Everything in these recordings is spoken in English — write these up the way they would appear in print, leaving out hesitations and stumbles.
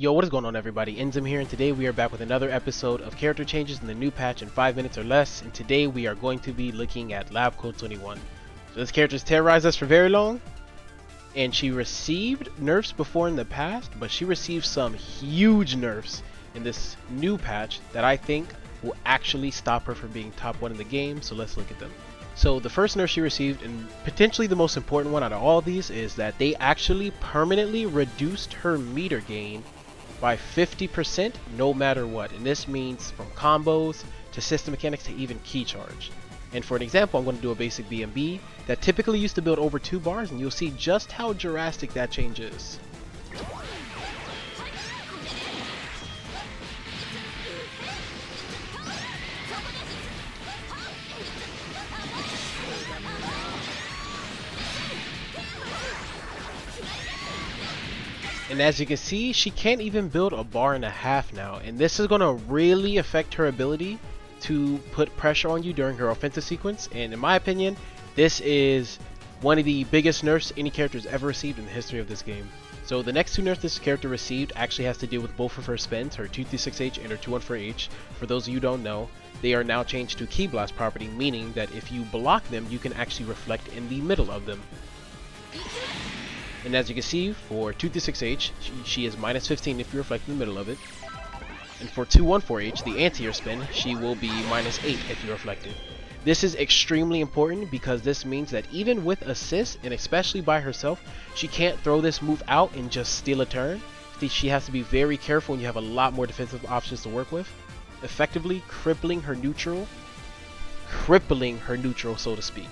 Yo, what is going on everybody, INZEM here, and today we are back with another episode of character changes in the new patch in 5 minutes or less, and today we are going to be looking at Labcoat 21. So this character's terrorized us for very long, and she received nerfs before in the past, but she received some huge nerfs in this new patch that I think will actually stop her from being top 1 in the game, so let's look at them. So the first nerf she received, and potentially the most important one out of all these, is that they actually permanently reduced her meter gain by 50% no matter what. And this means from combos to system mechanics to even key charge. And for an example, I'm going to do a basic BMB that typically used to build over 2 bars, and you'll see just how drastic that change is. And as you can see, she can't even build a bar and a half now, and this is going to really affect her ability to put pressure on you during her offensive sequence. And in my opinion, this is one of the biggest nerfs any character's ever received in the history of this game. So the next two nerfs this character received actually has to do with both of her spins, her 236H and her 214H. For those of you who don't know, they are now changed to Key Blast property, meaning that if you block them, you can actually reflect in the middle of them. And as you can see, for 236H, she is minus 15 if you reflect in the middle of it. And for 214H, the anti-air spin, she will be minus 8 if you reflect it. This is extremely important because this means that even with assists, and especially by herself, she can't throw this move out and just steal a turn. She has to be very careful, and you have a lot more defensive options to work with, effectively crippling her neutral, so to speak.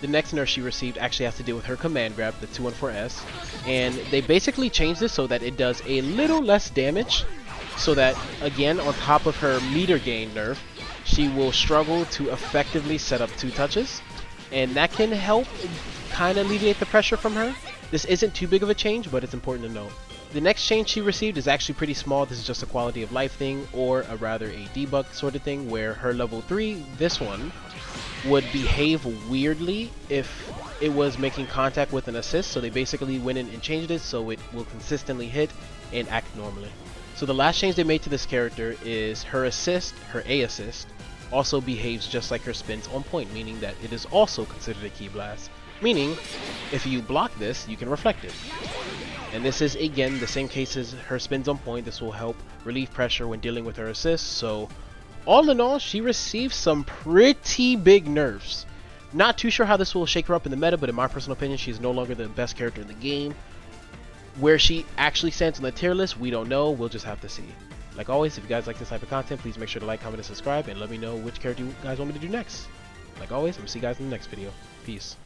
The next nerf she received actually has to do with her command grab, the 214S, and they basically changed this so that it does a little less damage, so that, again, on top of her meter gain nerf, she will struggle to effectively set up 2 touches, and that can help kind of alleviate the pressure from her. This isn't too big of a change, but it's important to note. The next change she received is actually pretty small. This is just a quality of life thing, or rather a debug sort of thing, where her level 3, this one, would behave weirdly if it was making contact with an assist, so they basically went in and changed it so it will consistently hit and act normally. So the last change they made to this character is her assist, her A assist, also behaves just like her spins on point, meaning that it is also considered a Key Blast, meaning if you block this, you can reflect it. And this is, again, the same case as her spins on point. This will help relieve pressure when dealing with her assist. So all in all, she received some pretty big nerfs. Not too sure how this will shake her up in the meta, but in my personal opinion, she's no longer the best character in the game. Where she actually stands on the tier list, we don't know. We'll just have to see. Like always, if you guys like this type of content, please make sure to like, comment, and subscribe, and let me know which character you guys want me to do next. Like always, I'm going to see you guys in the next video. Peace.